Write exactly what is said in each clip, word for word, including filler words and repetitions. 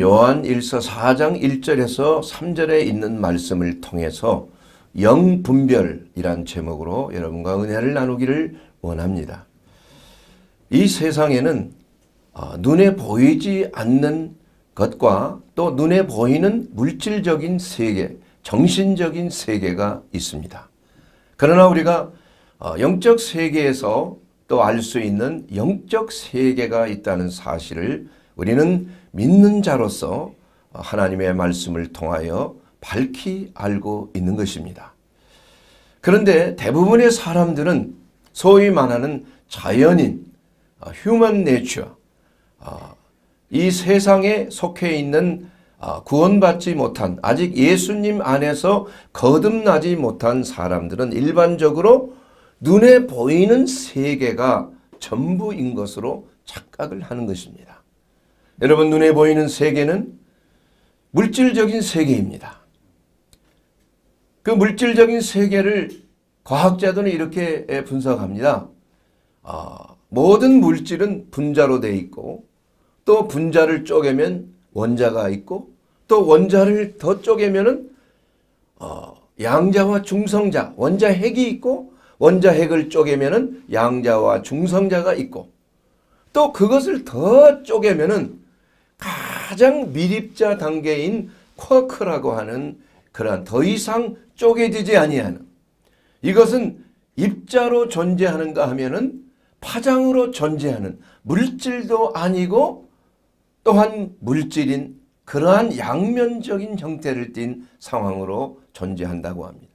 요한 일서 사장 일절에서 삼절에 있는 말씀을 통해서 영분별이란 제목으로 여러분과 은혜를 나누기를 원합니다. 이 세상에는 눈에 보이지 않는 것과 또 눈에 보이는 물질적인 세계, 정신적인 세계가 있습니다. 그러나 우리가 영적 세계에서 또 알 수 있는 영적 세계가 있다는 사실을 우리는 믿는 자로서 하나님의 말씀을 통하여 밝히 알고 있는 것입니다. 그런데 대부분의 사람들은 소위 말하는 자연인, 휴먼 네처, 이 세상에 속해 있는 구원받지 못한, 아직 예수님 안에서 거듭나지 못한 사람들은 일반적으로 눈에 보이는 세계가 전부인 것으로 착각을 하는 것입니다. 여러분, 눈에 보이는 세계는 물질적인 세계입니다. 그 물질적인 세계를 과학자들은 이렇게 분석합니다. 아, 모든 물질은 분자로 되어 있고, 또 분자를 쪼개면 원자가 있고, 또 원자를 더 쪼개면은 어, 양자와 중성자, 원자 핵이 있고, 원자 핵을 쪼개면은 양자와 중성자가 있고, 또 그것을 더 쪼개면은 가장 미립자 단계인 쿼크라고 하는 그러한 더 이상 쪼개지지 아니하는, 이것은 입자로 존재하는가 하면은 파장으로 존재하는 물질도 아니고 또한 물질인 그러한 양면적인 형태를 띤 상황으로 존재한다고 합니다.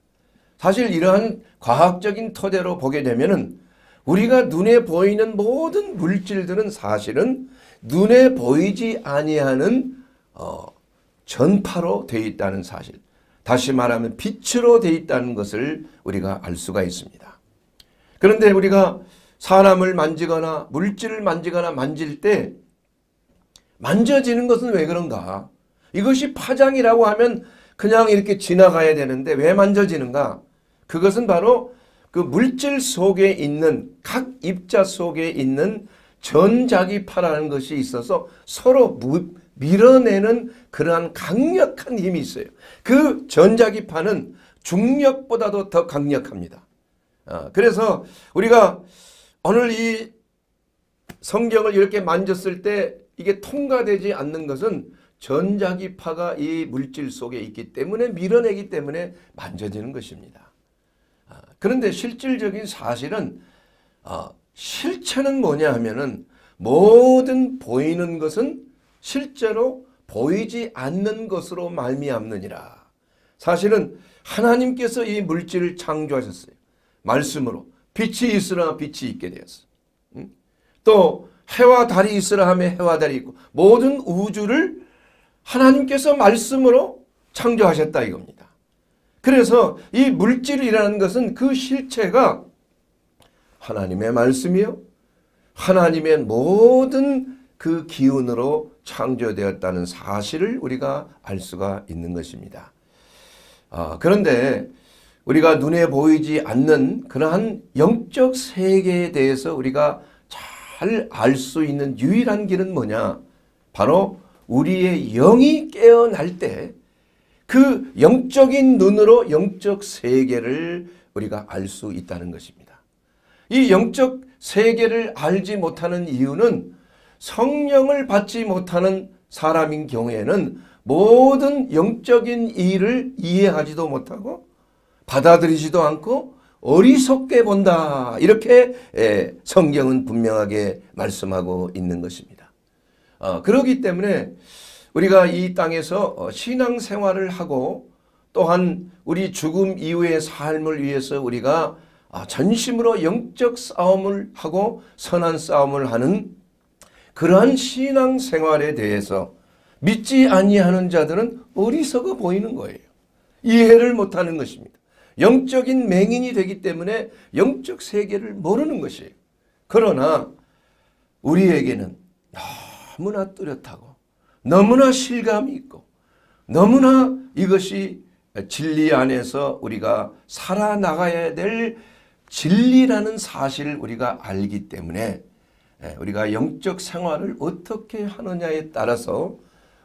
사실 이러한 과학적인 토대로 보게 되면은 우리가 눈에 보이는 모든 물질들은 사실은 눈에 보이지 아니하는 어, 전파로 되어 있다는 사실, 다시 말하면 빛으로 되어 있다는 것을 우리가 알 수가 있습니다. 그런데 우리가 사람을 만지거나 물질을 만지거나 만질 때 만져지는 것은 왜 그런가? 이것이 파장이라고 하면 그냥 이렇게 지나가야 되는데 왜 만져지는가? 그것은 바로 그 물질 속에 있는, 각 입자 속에 있는 전자기파라는 것이 있어서 서로 무, 밀어내는 그러한 강력한 힘이 있어요. 그 전자기파는 중력보다도 더 강력합니다. 아, 그래서 우리가 오늘 이 성경을 이렇게 만졌을 때 이게 통과되지 않는 것은 전자기파가 이 물질 속에 있기 때문에, 밀어내기 때문에 만져지는 것입니다. 그런데 실질적인 사실은 어, 실체는 뭐냐 하면은 모든 보이는 것은 실제로 보이지 않는 것으로 말미암느니라. 사실은 하나님께서 이 물질을 창조하셨어요. 말씀으로 빛이 있으라 빛이 있게 되었어요. 응? 또 해와 달이 있으라 하면 해와 달이 있고, 모든 우주를 하나님께서 말씀으로 창조하셨다 이겁니다. 그래서 이 물질이라는 것은 그 실체가 하나님의 말씀이요, 하나님의 모든 그 기운으로 창조되었다는 사실을 우리가 알 수가 있는 것입니다. 아, 그런데 우리가 눈에 보이지 않는 그러한 영적 세계에 대해서 우리가 잘 알 수 있는 유일한 길은 뭐냐? 바로 우리의 영이 깨어날 때 그 영적인 눈으로 영적 세계를 우리가 알 수 있다는 것입니다. 이 영적 세계를 알지 못하는 이유는 성령을 받지 못하는 사람인 경우에는 모든 영적인 일을 이해하지도 못하고 받아들이지도 않고 어리석게 본다. 이렇게 성경은 분명하게 말씀하고 있는 것입니다. 그렇기 때문에 우리가 이 땅에서 신앙생활을 하고, 또한 우리 죽음 이후의 삶을 위해서 우리가 전심으로 영적 싸움을 하고 선한 싸움을 하는 그러한 신앙생활에 대해서 믿지 아니하는 자들은 어리석어 보이는 거예요. 이해를 못하는 것입니다. 영적인 맹인이 되기 때문에 영적 세계를 모르는 것이에요. 그러나 우리에게는 너무나 뚜렷하고 너무나 실감이 있고, 너무나 이것이 진리 안에서 우리가 살아나가야 될 진리라는 사실을 우리가 알기 때문에 우리가 영적 생활을 어떻게 하느냐에 따라서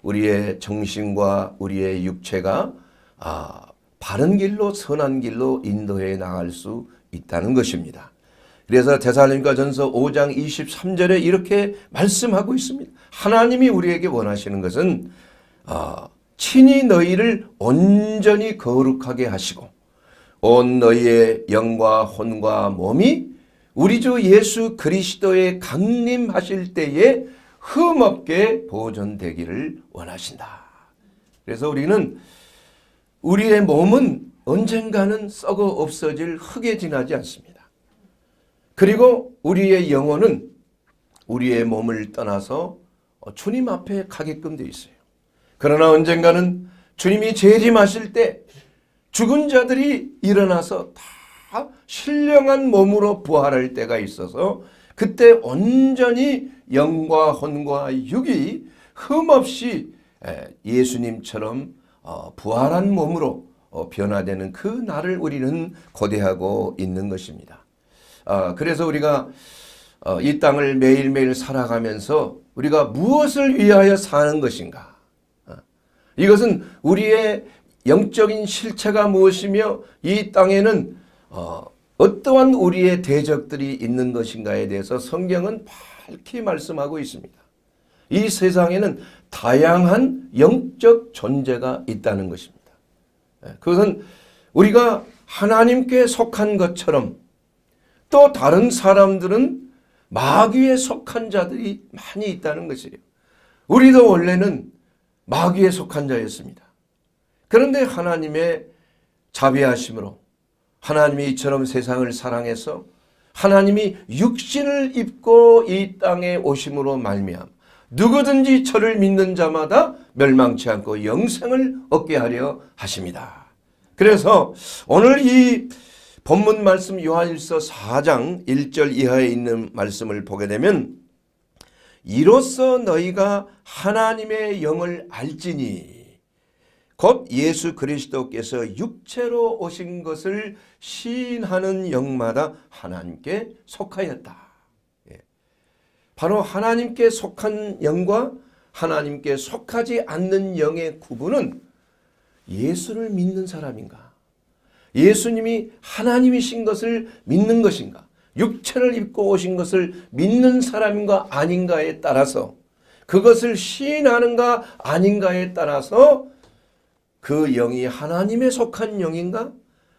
우리의 정신과 우리의 육체가 아, 바른 길로 선한 길로 인도해 나갈 수 있다는 것입니다. 그래서 데살로니가 전서 오 장 이십삼 절에 이렇게 말씀하고 있습니다. 하나님이 우리에게 원하시는 것은 아, 친히 너희를 온전히 거룩하게 하시고 온 너희의 영과 혼과 몸이 우리 주 예수 그리스도의 강림하실 때에 흠없게 보존되기를 원하신다. 그래서 우리는 우리의 몸은 언젠가는 썩어 없어질 흙에 지나지 않습니다. 그리고 우리의 영혼은 우리의 몸을 떠나서 주님 앞에 가게끔 되어 있어요. 그러나 언젠가는 주님이 재림하실 때 죽은 자들이 일어나서 다 신령한 몸으로 부활할 때가 있어서 그때 온전히 영과 혼과 육이 흠없이 예수님처럼 부활한 몸으로 변화되는 그 날을 우리는 고대하고 있는 것입니다. 그래서 우리가 이 땅을 매일매일 살아가면서 우리가 무엇을 위하여 사는 것인가? 이것은 우리의 영적인 실체가 무엇이며 이 땅에는 어, 어떠한 우리의 대적들이 있는 것인가에 대해서 성경은 밝히 말씀하고 있습니다. 이 세상에는 다양한 영적 존재가 있다는 것입니다. 그것은 우리가 하나님께 속한 것처럼 또 다른 사람들은 마귀에 속한 자들이 많이 있다는 것이에요. 우리도 원래는 마귀에 속한 자였습니다. 그런데 하나님의 자비하심으로 하나님이 이처럼 세상을 사랑해서 하나님이 육신을 입고 이 땅에 오심으로 말미암 누구든지 저를 믿는 자마다 멸망치 않고 영생을 얻게 하려 하십니다. 그래서 오늘 이 본문 말씀 요한일서 사 장 일 절 이하에 있는 말씀을 보게 되면 이로써 너희가 하나님의 영을 알지니 곧 예수 그리스도께서 육체로 오신 것을 시인하는 영마다 하나님께 속하였다. 예. 바로 하나님께 속한 영과 하나님께 속하지 않는 영의 구분은 예수를 믿는 사람인가? 예수님이 하나님이신 것을 믿는 것인가? 육체를 입고 오신 것을 믿는 사람인가 아닌가에 따라서 그것을 시인하는가 아닌가에 따라서 그 영이 하나님에 속한 영인가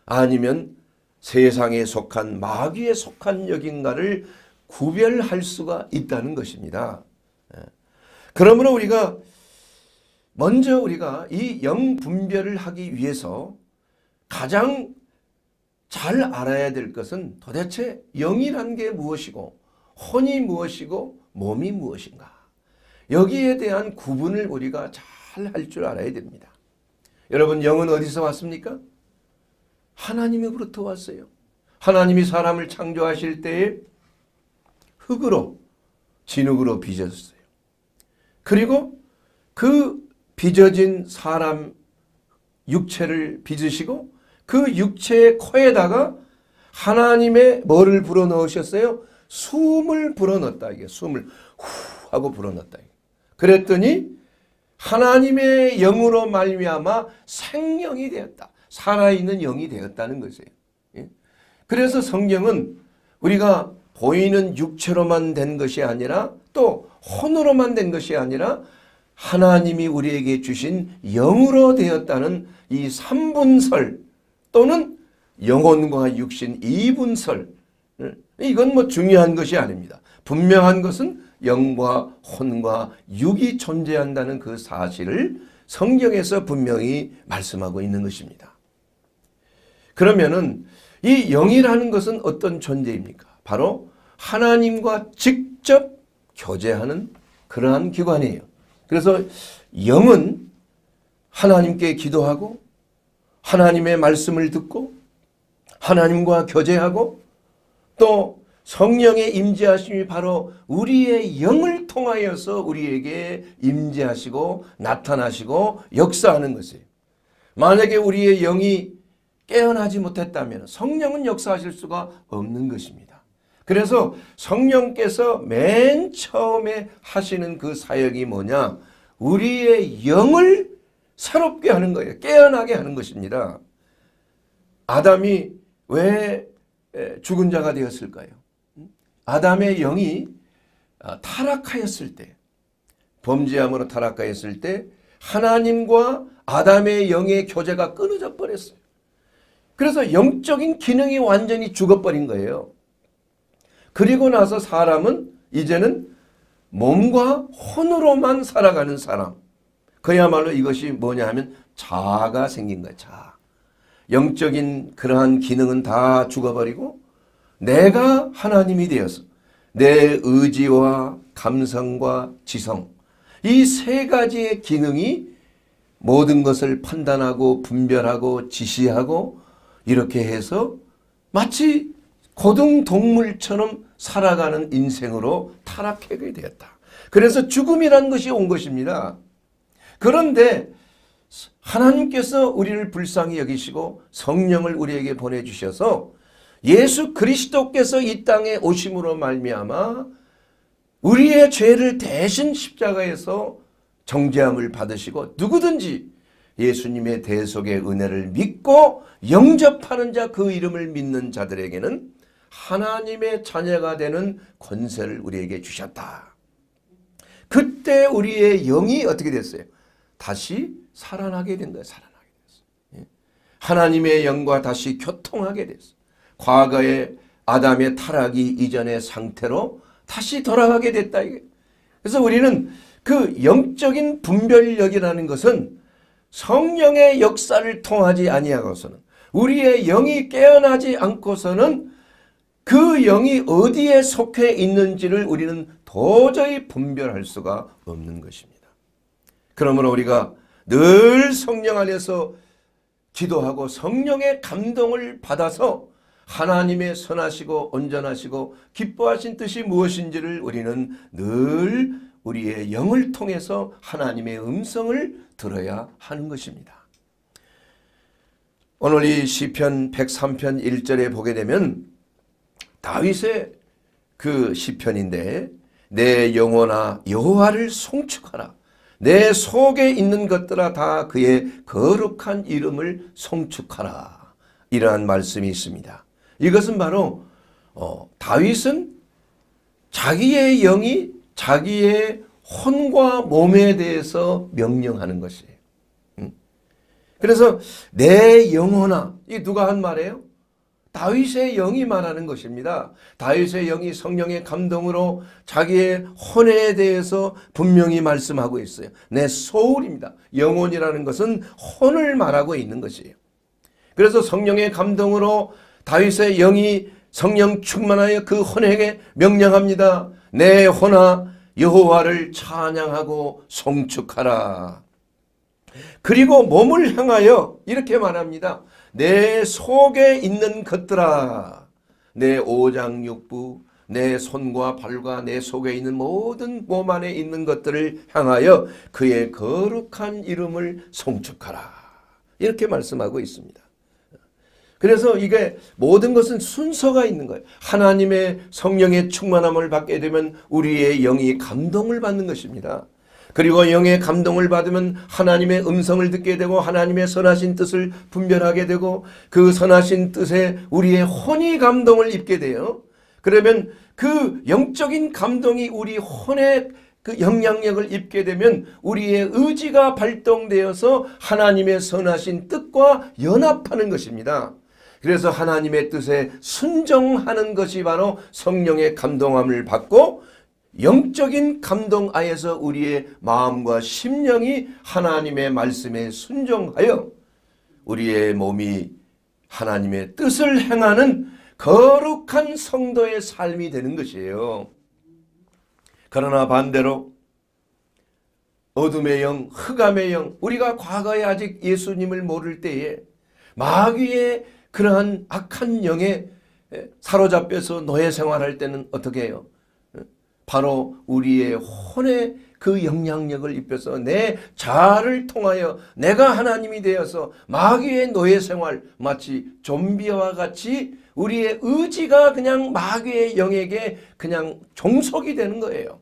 아니면 세상에 속한 마귀에 속한 영인가를 구별할 수가 있다는 것입니다. 그러므로 우리가 먼저 우리가 이 영 분별을 하기 위해서 가장 잘 알아야 될 것은 도대체 영이란 게 무엇이고 혼이 무엇이고 몸이 무엇인가 여기에 대한 구분을 우리가 잘 할 줄 알아야 됩니다. 여러분 영은 어디서 왔습니까? 하나님으로부터 왔어요. 하나님이 사람을 창조하실 때에 흙으로 진흙으로 빚어졌어요. 그리고 그 빚어진 사람 육체를 빚으시고 그 육체의 코에다가 하나님의 뭐를 불어넣으셨어요? 숨을 불어넣었다. 이게 숨을 후 하고 불어넣었다. 그랬더니 하나님의 영으로 말미암아 생명이 되었다. 살아있는 영이 되었다는 것이에요. 예? 그래서 성경은 우리가 보이는 육체로만 된 것이 아니라 또 혼으로만 된 것이 아니라 하나님이 우리에게 주신 영으로 되었다는 이 삼분설 또는 영혼과 육신 이분설 이건 뭐 중요한 것이 아닙니다. 분명한 것은 영과 혼과 육이 존재한다는 그 사실을 성경에서 분명히 말씀하고 있는 것입니다. 그러면은 이 영이라는 것은 어떤 존재입니까? 바로 하나님과 직접 교제하는 그러한 기관이에요. 그래서 영은 하나님께 기도하고 하나님의 말씀을 듣고 하나님과 교제하고 또 성령의 임재하심이 바로 우리의 영을 통하여서 우리에게 임재하시고 나타나시고 역사하는 것이에요. 만약에 우리의 영이 깨어나지 못했다면 성령은 역사하실 수가 없는 것입니다. 그래서 성령께서 맨 처음에 하시는 그 사역이 뭐냐? 우리의 영을 새롭게 하는 거예요. 깨어나게 하는 것입니다. 아담이 왜 죽은 자가 되었을까요? 아담의 영이 타락하였을 때, 범죄함으로 타락하였을 때 하나님과 아담의 영의 교제가 끊어져 버렸어요. 그래서 영적인 기능이 완전히 죽어버린 거예요. 그리고 나서 사람은 이제는 몸과 혼으로만 살아가는 사람. 그야말로 이것이 뭐냐 하면 자아가 생긴 거예요. 자아. 영적인 그러한 기능은 다 죽어버리고 내가 하나님이 되어서 내 의지와 감성과 지성 이 세 가지의 기능이 모든 것을 판단하고 분별하고 지시하고 이렇게 해서 마치 고등동물처럼 살아가는 인생으로 타락하게 되었다. 그래서 죽음이라는 것이 온 것입니다. 그런데 하나님께서 우리를 불쌍히 여기시고 성령을 우리에게 보내주셔서 예수 그리스도께서 이 땅에 오심으로 말미암아 우리의 죄를 대신 십자가에서 정죄함을 받으시고 누구든지 예수님의 대속의 은혜를 믿고 영접하는 자, 그 이름을 믿는 자들에게는 하나님의 자녀가 되는 권세를 우리에게 주셨다. 그때 우리의 영이 어떻게 됐어요? 다시 살아나게 된 거예요. 살아나게 됐어요. 하나님의 영과 다시 교통하게 됐어요. 과거의 아담의 타락이 이전의 상태로 다시 돌아가게 됐다. 그래서 우리는 그 영적인 분별력이라는 것은 성령의 역사를 통하지 아니하고서는 우리의 영이 깨어나지 않고서는 그 영이 어디에 속해 있는지를 우리는 도저히 분별할 수가 없는 것입니다. 그러므로 우리가 늘 성령 안에서 기도하고 성령의 감동을 받아서 하나님의 선하시고 온전하시고 기뻐하신 뜻이 무엇인지를 우리는 늘 우리의 영을 통해서 하나님의 음성을 들어야 하는 것입니다. 오늘 이 시편 백삼 편 일 절에 보게 되면 다윗의 그 시편인데 내 영혼아 여호와를 송축하라. 내 속에 있는 것들아 다 그의 거룩한 이름을 송축하라. 이러한 말씀이 있습니다. 이것은 바로 어, 다윗은 자기의 영이 자기의 혼과 몸에 대해서 명령하는 것이에요. 응? 그래서 내 영혼아, 이게 누가 한 말이에요? 다윗의 영이 말하는 것입니다. 다윗의 영이 성령의 감동으로 자기의 혼에 대해서 분명히 말씀하고 있어요. 내 소울입니다. 영혼이라는 것은 혼을 말하고 있는 것이에요. 그래서 성령의 감동으로 다윗의 영이 성령 충만하여 그 혼에게 명령합니다. 내 혼아 여호와를 찬양하고 송축하라. 그리고 몸을 향하여 이렇게 말합니다. 내 속에 있는 것들아 내 오장육부 내 손과 발과 내 속에 있는 모든 몸 안에 있는 것들을 향하여 그의 거룩한 이름을 송축하라. 이렇게 말씀하고 있습니다. 그래서 이게 모든 것은 순서가 있는 거예요. 하나님의 성령의 충만함을 받게 되면 우리의 영이 감동을 받는 것입니다. 그리고 영의 감동을 받으면 하나님의 음성을 듣게 되고 하나님의 선하신 뜻을 분별하게 되고 그 선하신 뜻에 우리의 혼이 감동을 입게 돼요. 그러면 그 영적인 감동이 우리 혼에 그 영향력을 입게 되면 우리의 의지가 발동되어서 하나님의 선하신 뜻과 연합하는 것입니다. 그래서 하나님의 뜻에 순종하는 것이 바로 성령의 감동함을 받고 영적인 감동 하에서 우리의 마음과 심령이 하나님의 말씀에 순종하여 우리의 몸이 하나님의 뜻을 행하는 거룩한 성도의 삶이 되는 것이에요. 그러나 반대로 어둠의 영, 흑암의 영, 우리가 과거에 아직 예수님을 모를 때에 마귀의 그러한 악한 영에 사로잡혀서 노예 생활할 때는 어떻게 해요? 바로 우리의 혼에 그 영향력을 입혀서 내 자아를 통하여 내가 하나님이 되어서 마귀의 노예 생활, 마치 좀비와 같이 우리의 의지가 그냥 마귀의 영에게 그냥 종속이 되는 거예요.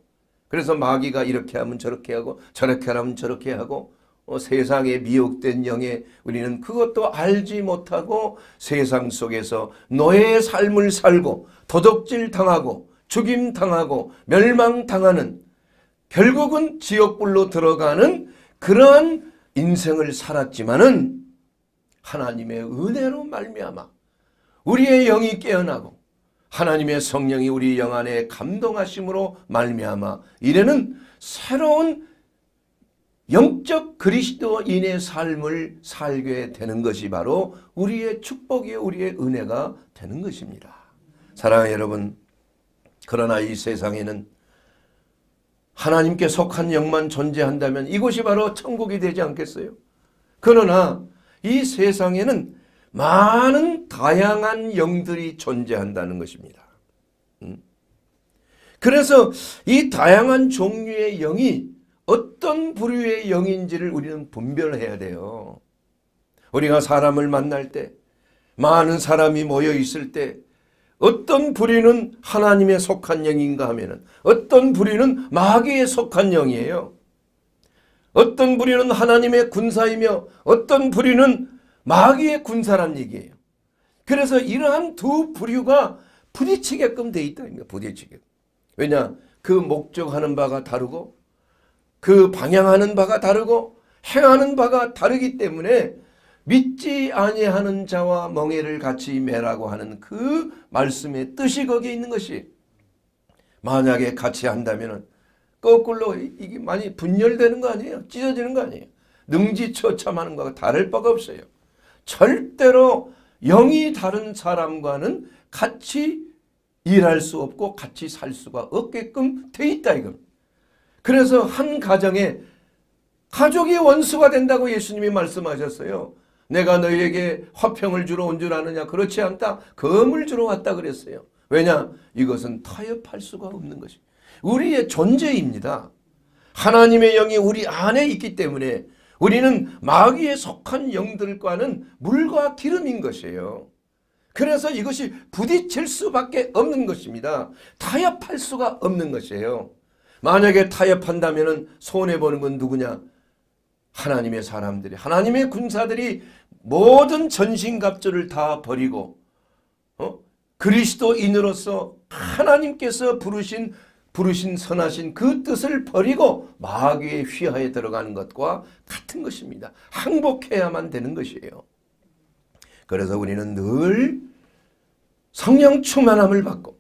그래서 마귀가 이렇게 하면 저렇게 하고 저렇게 하면 저렇게 하고 어, 세상에 미혹된 영에 우리는 그것도 알지 못하고 세상 속에서 노예의 삶을 살고 도둑질 당하고 죽임 당하고 멸망당하는 결국은 지옥불로 들어가는 그러한 인생을 살았지만은 하나님의 은혜로 말미암아 우리의 영이 깨어나고 하나님의 성령이 우리 영 안에 감동하심으로 말미암아 이제는 새로운 영적 그리스도인의 삶을 살게 되는 것이 바로 우리의 축복이 우리의 은혜가 되는 것입니다. 사랑하는 여러분, 그러나 이 세상에는 하나님께 속한 영만 존재한다면 이곳이 바로 천국이 되지 않겠어요? 그러나 이 세상에는 많은 다양한 영들이 존재한다는 것입니다. 그래서 이 다양한 종류의 영이 어떤 부류의 영인지를 우리는 분별해야 돼요. 우리가 사람을 만날 때, 많은 사람이 모여 있을 때 어떤 부류는 하나님의 속한 영인가 하면은 어떤 부류는 마귀에 속한 영이에요. 어떤 부류는 하나님의 군사이며 어떤 부류는 마귀의 군사란 얘기예요. 그래서 이러한 두 부류가 부딪히게끔 돼 있다. 부딪히게. 왜냐? 그 목적하는 바가 다르고 그 방향하는 바가 다르고 행하는 바가 다르기 때문에 믿지 아니하는 자와 멍에를 같이 매라고 하는 그 말씀의 뜻이 거기에 있는 것이 만약에 같이 한다면 거꾸로 이게 많이 분열되는 거 아니에요? 찢어지는 거 아니에요? 능지처참하는 거가 다를 바가 없어요. 절대로 영이 다른 사람과는 같이 일할 수 없고 같이 살 수가 없게끔 돼 있다 이겁니다. 그래서 한 가정에 가족이 원수가 된다고 예수님이 말씀하셨어요. 내가 너희에게 화평을 주러 온 줄 아느냐? 그렇지 않다. 검을 주러 왔다 그랬어요. 왜냐? 이것은 타협할 수가 없는 것이 우리의 존재입니다. 하나님의 영이 우리 안에 있기 때문에 우리는 마귀에 속한 영들과는 물과 기름인 것이에요. 그래서 이것이 부딪힐 수밖에 없는 것입니다. 타협할 수가 없는 것이에요. 만약에 타협한다면 손해보는 건 누구냐? 하나님의 사람들이, 하나님의 군사들이 모든 전신갑주를 다 버리고 어? 그리스도인으로서 하나님께서 부르신 부르신 선하신 그 뜻을 버리고 마귀의 휘하에 들어가는 것과 같은 것입니다. 항복해야만 되는 것이에요. 그래서 우리는 늘 성령 충만함을 받고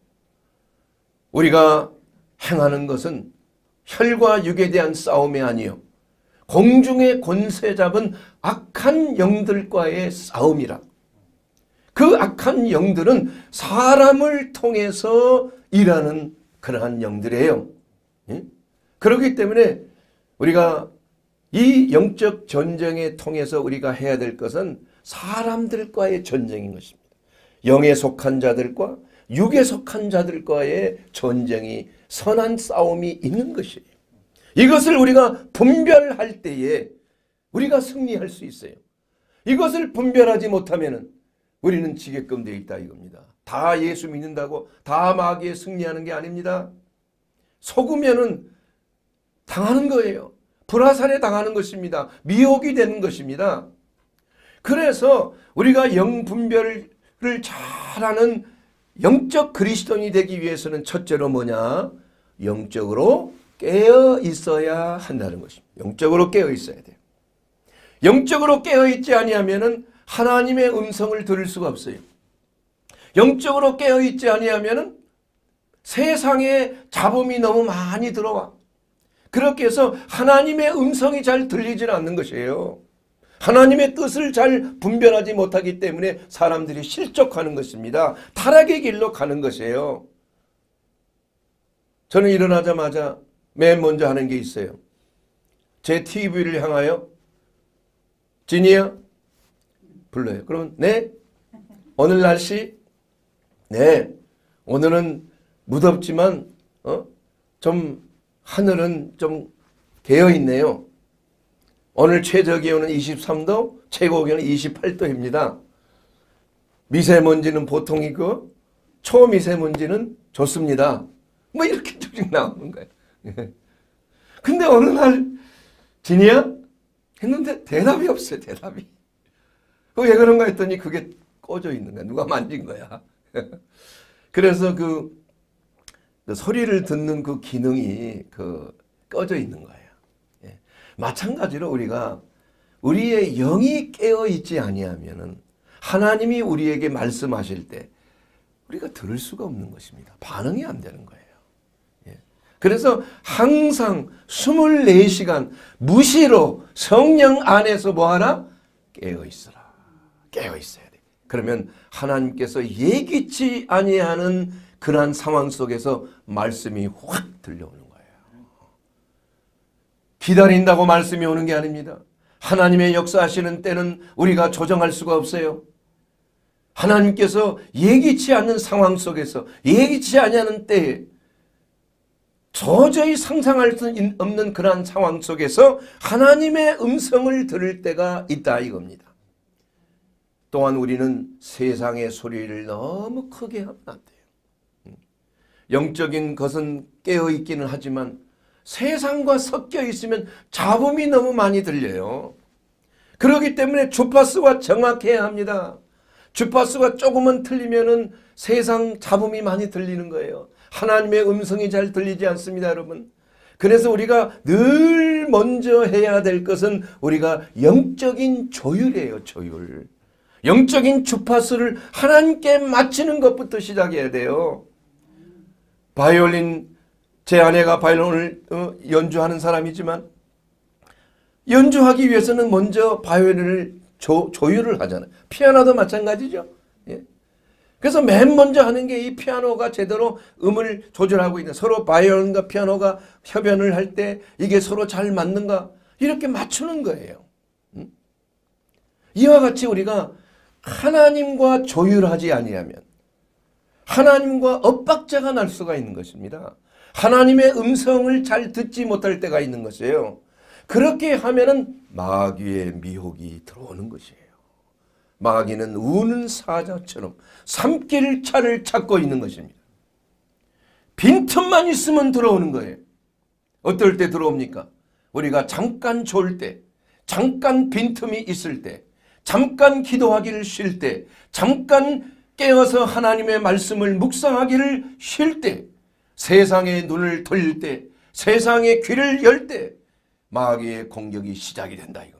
우리가 행하는 것은 혈과 육에 대한 싸움이 아니요 공중의 권세 잡은 악한 영들과의 싸움이라. 그 악한 영들은 사람을 통해서 일하는 그러한 영들이에요. 예? 그렇기 때문에 우리가 이 영적 전쟁에 통해서 우리가 해야 될 것은 사람들과의 전쟁인 것입니다. 영에 속한 자들과 육에 속한 자들과의 전쟁이, 선한 싸움이 있는 것이에요. 이것을 우리가 분별할 때에 우리가 승리할 수 있어요. 이것을 분별하지 못하면 우리는 지게끔 되어 있다 이겁니다. 다 예수 믿는다고 다 마귀에 승리하는 게 아닙니다. 속으면은 당하는 거예요. 불화살에 당하는 것입니다. 미혹이 되는 것입니다. 그래서 우리가 영 분별을 잘하는 영적 그리스도인이 되기 위해서는 첫째로 뭐냐? 영적으로 깨어 있어야 한다는 것입니다. 영적으로 깨어 있어야 돼요. 영적으로 깨어 있지 아니하면은 하나님의 음성을 들을 수가 없어요. 영적으로 깨어 있지 아니하면은 세상에 잡음이 너무 많이 들어와. 그렇게 해서 하나님의 음성이 잘 들리질 않는 것이에요. 하나님의 뜻을 잘 분별하지 못하기 때문에 사람들이 실족하는 것입니다. 타락의 길로 가는 것이에요. 저는 일어나자마자 맨 먼저 하는 게 있어요. 제 티비를 향하여 진이야 불러요. 그러면 네? 오늘 날씨? 네. 오늘은 무덥지만 어? 좀 하늘은 좀 개어있네요. 오늘 최저기온은 이십삼 도, 최고기온은 이십팔 도입니다. 미세먼지는 보통이고 초미세먼지는 좋습니다. 뭐 이렇게 쭉쭉 나오는 거예요. 근데 어느 날 진이야? 했는데 대답이 없어요. 대답이. 왜 그런가 했더니 그게 꺼져 있는 거야. 누가 만진 거야. 그래서 그, 그 소리를 듣는 그 기능이 그 꺼져 있는 거예요. 예. 마찬가지로 우리가 우리의 영이 깨어있지 아니하면은 하나님이 우리에게 말씀하실 때 우리가 들을 수가 없는 것입니다. 반응이 안 되는 거예요. 예. 그래서 항상 이십사 시간 무시로 성령 안에서 뭐하라? 깨어있어라. 깨어있어야 돼. 그러면 하나님께서 예기치 아니하는 그러한 상황 속에서 말씀이 확 들려오는 거예요. 기다린다고 말씀이 오는 게 아닙니다. 하나님의 역사하시는 때는 우리가 조정할 수가 없어요. 하나님께서 예기치 않는 상황 속에서 예기치 아니하는 때에 도저히 상상할 수 없는 그러한 상황 속에서 하나님의 음성을 들을 때가 있다 이겁니다. 또한 우리는 세상의 소리를 너무 크게 하면 안 돼요. 영적인 것은 깨어있기는 하지만 세상과 섞여 있으면 잡음이 너무 많이 들려요. 그렇기 때문에 주파수가 정확해야 합니다. 주파수가 조금은 틀리면은 세상 잡음이 많이 들리는 거예요. 하나님의 음성이 잘 들리지 않습니다, 여러분. 그래서 우리가 늘 먼저 해야 될 것은 우리가 영적인 조율이에요, 조율. 영적인 주파수를 하나님께 맞추는 것부터 시작해야 돼요. 바이올린, 제 아내가 바이올린을 연주하는 사람이지만 연주하기 위해서는 먼저 바이올린을 조, 조율을 하잖아요. 피아노도 마찬가지죠. 예. 그래서 맨 먼저 하는 게 이 피아노가 제대로 음을 조절하고 있는, 서로 바이올린과 피아노가 협연을 할 때 이게 서로 잘 맞는가 이렇게 맞추는 거예요. 음? 이와 같이 우리가 하나님과 조율하지 아니하면 하나님과 엇박자가 날 수가 있는 것입니다. 하나님의 음성을 잘 듣지 못할 때가 있는 것이에요. 그렇게 하면은 마귀의 미혹이 들어오는 것이에요. 마귀는 우는 사자처럼 삼킬 차를 찾고 있는 것입니다. 빈틈만 있으면 들어오는 거예요. 어떨 때 들어옵니까? 우리가 잠깐 졸 때, 잠깐 빈틈이 있을 때, 잠깐 기도하기를 쉴 때, 잠깐 깨어서 하나님의 말씀을 묵상하기를 쉴 때, 세상의 눈을 돌릴 때, 세상의 귀를 열 때, 마귀의 공격이 시작이 된다 이거.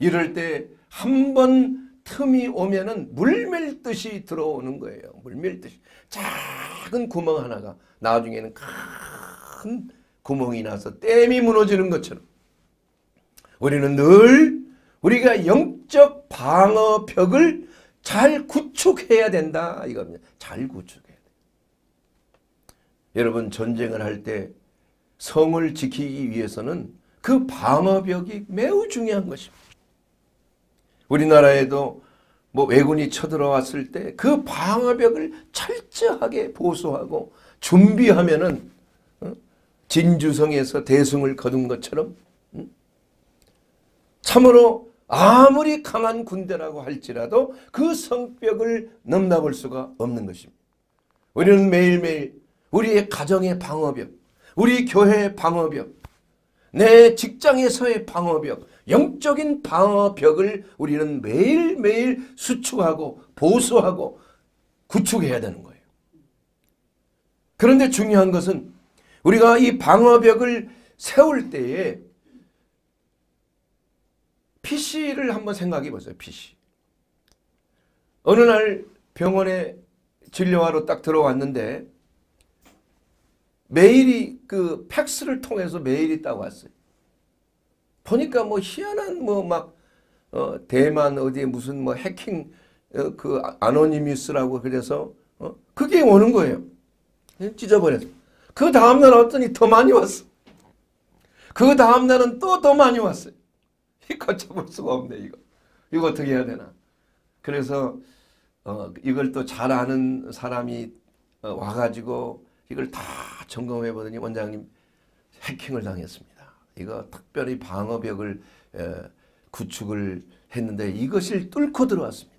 이럴 때 한 번 틈이 오면은 물밀듯이 들어오는 거예요. 물밀듯이 작은 구멍 하나가 나중에는 큰 구멍이 나서 댐이 무너지는 것처럼 우리는 늘 우리가 영적 방어벽을 잘 구축해야 된다 이겁니다. 잘 구축해야 돼요. 여러분, 전쟁을 할 때 성을 지키기 위해서는 그 방어벽이 매우 중요한 것입니다. 우리나라에도 뭐 외군이 쳐들어왔을 때 그 방어벽을 철저하게 보수하고 준비하면은 진주성에서 대승을 거둔 것처럼 참으로 아무리 강한 군대라고 할지라도 그 성벽을 넘나볼 수가 없는 것입니다. 우리는 매일매일 우리의 가정의 방어벽, 우리 교회의 방어벽, 내 직장에서의 방어벽, 영적인 방어벽을 우리는 매일매일 수축하고 보수하고 구축해야 되는 거예요. 그런데 중요한 것은 우리가 이 방어벽을 세울 때에 피씨를 한번 생각해 보세요. 피씨. 어느 날 병원에 진료하러 딱 들어왔는데 메일이 그 팩스를 통해서 메일이 딱 왔어요. 보니까 뭐 희한한 뭐 막 어 대만 어디에 무슨 뭐 해킹 어 그 아노니미스라고 그래서 어 그게 오는 거예요. 찢어버려서. 그 다음 날 왔더니 더 많이 왔어. 그 다음 날은 또 더 많이 왔어요. 이 거쳐볼 수가 없네 이거. 이거 어떻게 해야 되나. 그래서 어 이걸 또 잘 아는 사람이 어 와가지고 이걸 다 점검해 보더니 원장님 해킹을 당했습니다. 이거 특별히 방어벽을 에, 구축을 했는데 이것을 뚫고 들어왔습니다.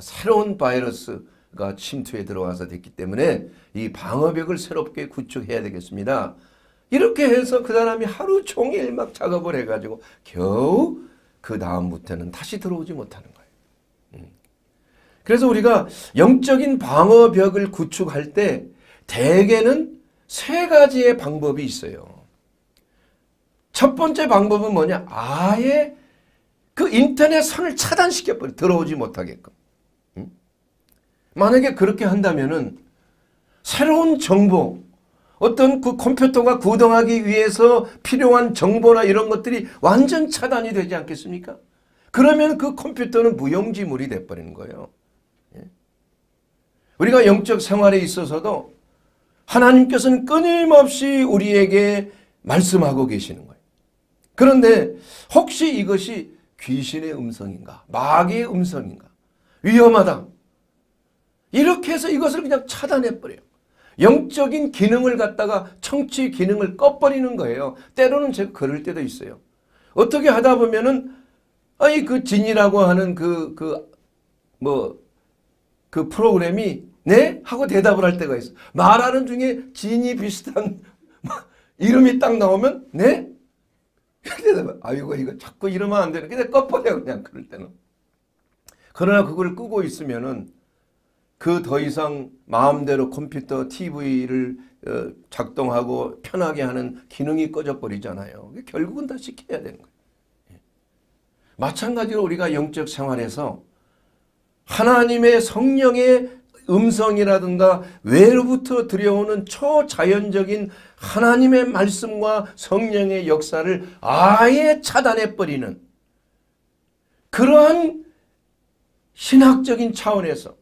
새로운 바이러스 가 침투에 들어와서 됐기 때문에 이 방어벽을 새롭게 구축해야 되겠습니다. 이렇게 해서 그 사람이 하루 종일 막 작업을 해가지고 겨우 그 다음부터는 다시 들어오지 못하는 거예요. 그래서 우리가 영적인 방어벽을 구축할 때 대개는 세 가지의 방법이 있어요. 첫 번째 방법은 뭐냐? 아예 그 인터넷 선을 차단시켜버려, 들어오지 못하게끔. 만약에 그렇게 한다면은 새로운 정보, 어떤 그 컴퓨터가 구동하기 위해서 필요한 정보나 이런 것들이 완전 차단이 되지 않겠습니까? 그러면 그 컴퓨터는 무용지물이 돼버리는 거예요. 우리가 영적 생활에 있어서도 하나님께서는 끊임없이 우리에게 말씀하고 계시는 거예요. 그런데 혹시 이것이 귀신의 음성인가? 마귀의 음성인가? 위험하다. 이렇게 해서 이것을 그냥 차단해버려요. 영적인 기능을 갖다가 청취 기능을 꺼버리는 거예요. 때로는 제가 그럴 때도 있어요. 어떻게 하다 보면은, 아니, 그 진이라고 하는 그, 그, 뭐, 그 프로그램이, 네? 하고 대답을 할 때가 있어요. 말하는 중에 진이 비슷한 이름이 딱 나오면, 네? 대답을, 아이고, 이거 자꾸 이러면 안 되는. 근데 꺼버려요, 그냥 그럴 때는. 그러나 그걸 끄고 있으면은, 그 더 이상 마음대로 컴퓨터, 티비를 작동하고 편하게 하는 기능이 꺼져버리잖아요. 결국은 다 시켜야 되는 거예요. 마찬가지로 우리가 영적 생활에서 하나님의 성령의 음성이라든가 외로부터 들여오는 초자연적인 하나님의 말씀과 성령의 역사를 아예 차단해버리는 그러한 신학적인 차원에서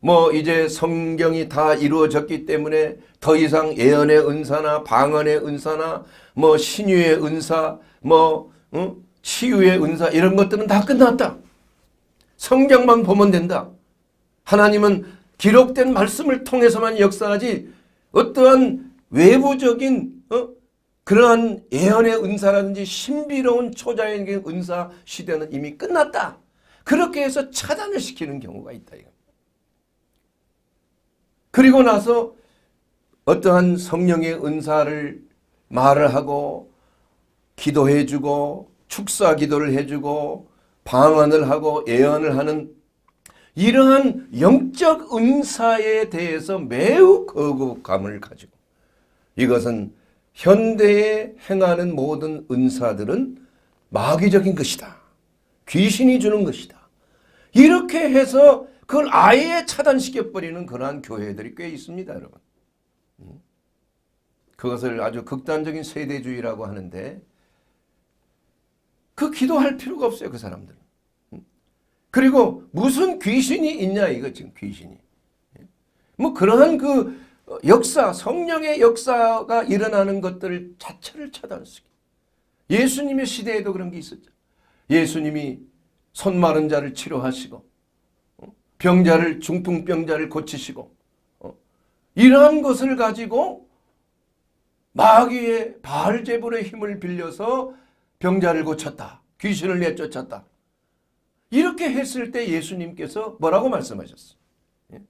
뭐 이제 성경이 다 이루어졌기 때문에 더 이상 예언의 은사나 방언의 은사나 뭐 신유의 은사 뭐 응? 치유의 은사 이런 것들은 다 끝났다. 성경만 보면 된다. 하나님은 기록된 말씀을 통해서만 역사하지 어떠한 외부적인 어? 그러한 예언의 은사라든지 신비로운 초자연의 은사 시대는 이미 끝났다. 그렇게 해서 차단을 시키는 경우가 있다. 이거. 그리고 나서 어떠한 성령의 은사를 말을 하고 기도해주고 축사 기도를 해주고 방언을 하고 예언을 하는 이러한 영적 은사에 대해서 매우 거부감을 가지고 이것은 현대에 행하는 모든 은사들은 마귀적인 것이다. 귀신이 주는 것이다. 이렇게 해서 그걸 아예 차단시켜버리는 그러한 교회들이 꽤 있습니다. 여러분. 그것을 아주 극단적인 세대주의라고 하는데 그 기도할 필요가 없어요. 그 사람들은. 그리고 무슨 귀신이 있냐 이거 지금 귀신이. 뭐 그러한 그 역사, 성령의 역사가 일어나는 것들 자체를 차단시키고 예수님의 시대에도 그런 게 있었죠. 예수님이 손 마른 자를 치료하시고 병자를 중풍병자를 고치시고 어? 이러한 것을 가지고 마귀의 바알제불의 힘을 빌려서 병자를 고쳤다. 귀신을 내쫓았다. 이렇게 했을 때 예수님께서 뭐라고 말씀하셨어요? 예?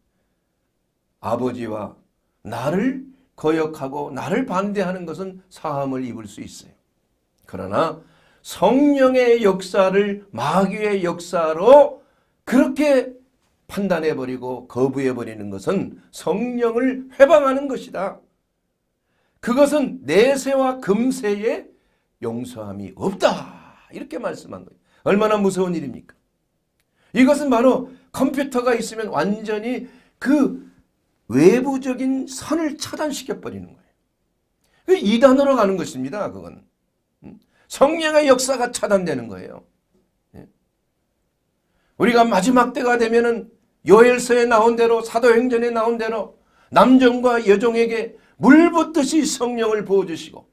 아버지와 나를 거역하고 나를 반대하는 것은 사함을 입을 수 있어요. 그러나 성령의 역사를 마귀의 역사로 그렇게 판단해버리고 거부해버리는 것은 성령을 회방하는 것이다. 그것은 내세와 금세에 용서함이 없다. 이렇게 말씀한 거예요. 얼마나 무서운 일입니까? 이것은 바로 컴퓨터가 있으면 완전히 그 외부적인 선을 차단시켜버리는 거예요. 이단으로 가는 것입니다. 그건 성령의 역사가 차단되는 거예요. 우리가 마지막 때가 되면은 요엘서에 나온 대로 사도행전에 나온 대로 남종과 여종에게 물 붓듯이 성령을 부어주시고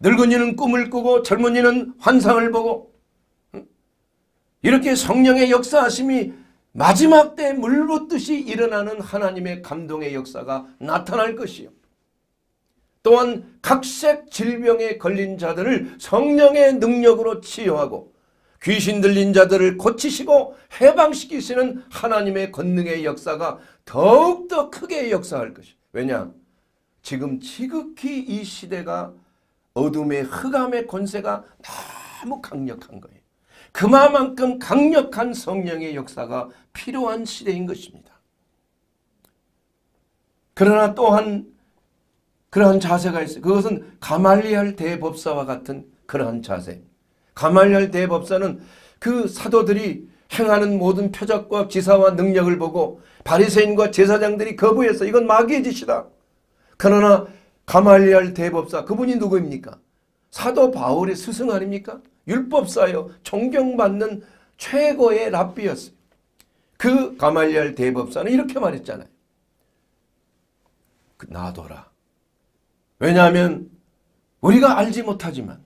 늙은이는 꿈을 꾸고 젊은이는 환상을 보고 이렇게 성령의 역사하심이 마지막 때 물 붓듯이 일어나는 하나님의 감동의 역사가 나타날 것이요. 또한 각색 질병에 걸린 자들을 성령의 능력으로 치유하고 귀신 들린 자들을 고치시고 해방시키시는 하나님의 권능의 역사가 더욱더 크게 역사할 것입니다. 왜냐? 지금 지극히 이 시대가 어둠의 흑암의 권세가 너무 강력한 거예요. 그만큼 강력한 성령의 역사가 필요한 시대인 것입니다. 그러나 또한 그러한 자세가 있어요. 그것은 가말리엘 대법사와 같은 그러한 자세. 가말리엘 대법사는 그 사도들이 행하는 모든 표적과 기사와 능력을 보고 바리새인과 제사장들이 거부해서 이건 마귀의 짓이다. 그러나 가말리엘 대법사, 그분이 누구입니까? 사도 바울의 스승 아닙니까? 율법사여 존경받는 최고의 랍비였어요. 그 가말리엘 대법사는 이렇게 말했잖아요. 놔둬라. 왜냐하면 우리가 알지 못하지만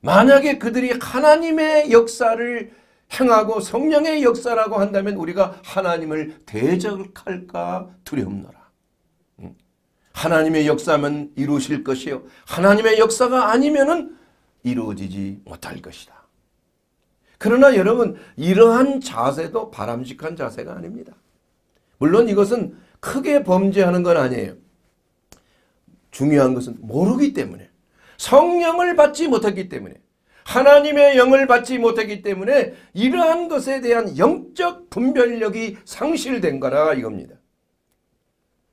만약에 그들이 하나님의 역사를 행하고 성령의 역사라고 한다면 우리가 하나님을 대적할까 두렵노라. 하나님의 역사면 이루실 것이요 하나님의 역사가 아니면은 이루어지지 못할 것이다. 그러나 여러분, 이러한 자세도 바람직한 자세가 아닙니다. 물론 이것은 크게 범죄하는 건 아니에요. 중요한 것은 모르기 때문에, 성령을 받지 못했기 때문에, 하나님의 영을 받지 못했기 때문에 이러한 것에 대한 영적 분별력이 상실된 거라 이겁니다.